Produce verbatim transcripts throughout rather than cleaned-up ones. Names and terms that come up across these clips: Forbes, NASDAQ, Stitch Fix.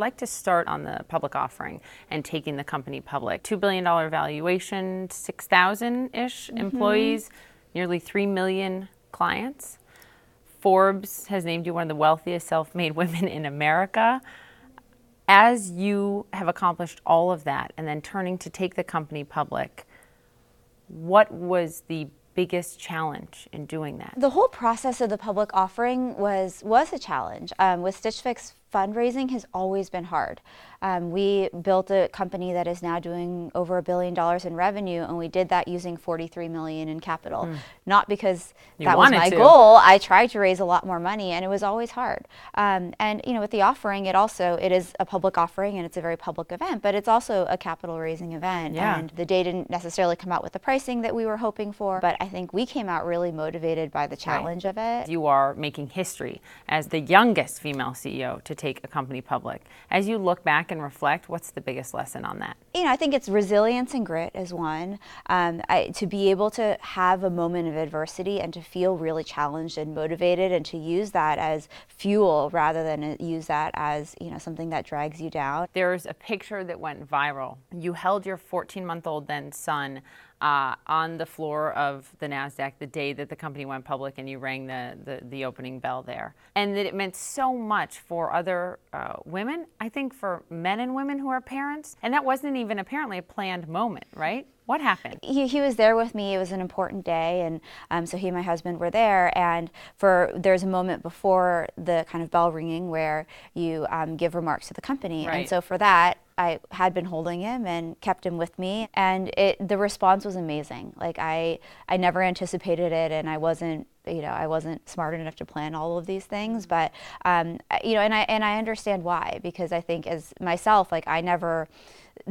like to start on the public offering and taking the company public. two billion dollars valuation, six thousand-ish mm-hmm. employees, nearly three million clients. Forbes has named you one of the wealthiest self-made women in America. As you have accomplished all of that and then turning to take the company public, what was the biggest challenge in doing that? The whole process of the public offering was was a challenge. Um, with Stitch Fix, fundraising has always been hard. Um, we built a company that is now doing over a billion dollars in revenue, and we did that using forty-three million dollars in capital. Mm. Not because you that was my to. goal. I tried to raise a lot more money, and it was always hard. Um, and you know, with the offering, it also it is a public offering, and it's a very public event, but it's also a capital raising event. Yeah. And the day didn't necessarily come out with the pricing that we were hoping for, but I think we came out really motivated by the challenge right. of it. You are making history as the youngest female C E O to take a company public. As you look back and reflect, what's the biggest lesson on that? You know, I think it's resilience and grit is one. Um, I, to be able to have a moment of adversity and to feel really challenged and motivated, and to use that as fuel rather than use that as, you know, something that drags you down. There's a picture that went viral. You held your fourteen-month-old then son Uh, on the floor of the NASDAQ the day that the company went public, and you rang the, the, the opening bell there. And that it meant so much for other uh, women, I think for men and women who are parents. And that wasn't even apparently a planned moment, right? What happened? He, he was there with me. It was an important day, and um, so he and my husband were there. And for there's a moment before the kind of bell ringing where you um, give remarks to the company, right. And so for that, I had been holding him and kept him with me, and it the response was amazing. Like I, I never anticipated it, and I wasn't. You know, I wasn't smart enough to plan all of these things, but um, you know, and I and I understand why, because I think as myself, like I never,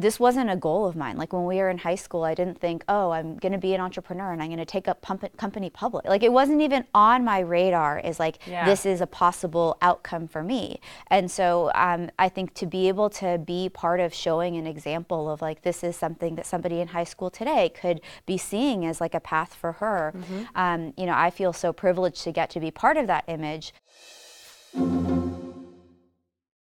this wasn't a goal of mine. Like when we were in high school, I didn't think, oh, I'm going to be an entrepreneur and I'm going to take up pump- company public. Like it wasn't even on my radar. Is like yeah. this is a possible outcome for me, and so um, I think to be able to be part of showing an example of like this is something that somebody in high school today could be seeing as like a path for her. Mm-hmm. Um, you know, I feel so privileged to get to be part of that image.